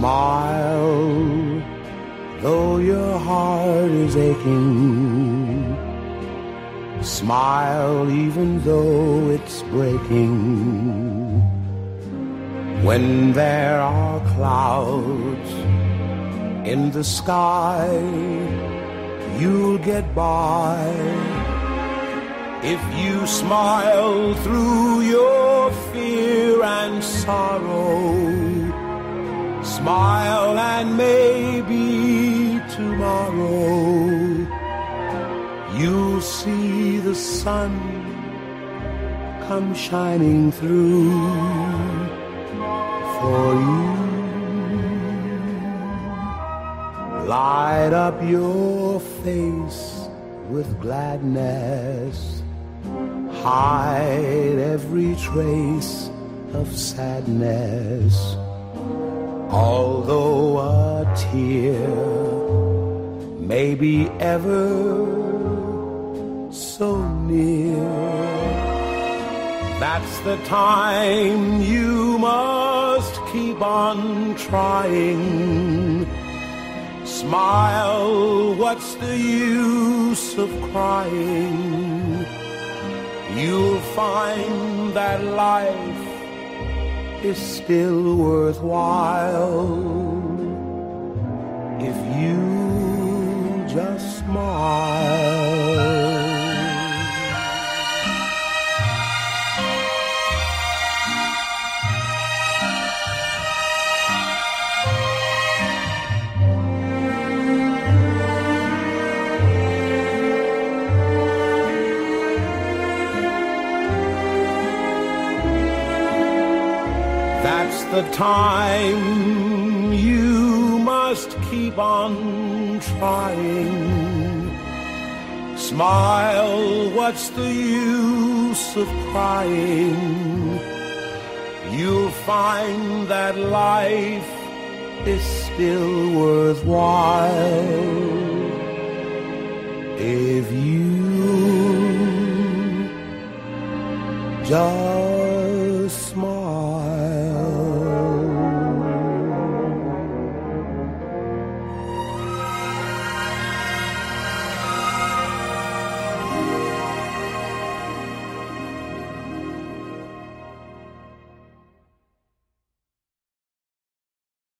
smile, though your heart is aching. Smile even though it's breaking. When there are clouds in the sky, you'll get by if you smile through your fear and sorrow. Smile and maybe tomorrow you'll see the sun come shining through for you. Light up your face with gladness, hide every trace of sadness. Although a tear may be ever so near, that's the time you must keep on trying. Smile, what's the use of crying? You'll find that life is still worthwhile if you just smile. That's the time you must keep on trying. Smile, what's the use of crying? You'll find that life is still worthwhile if you just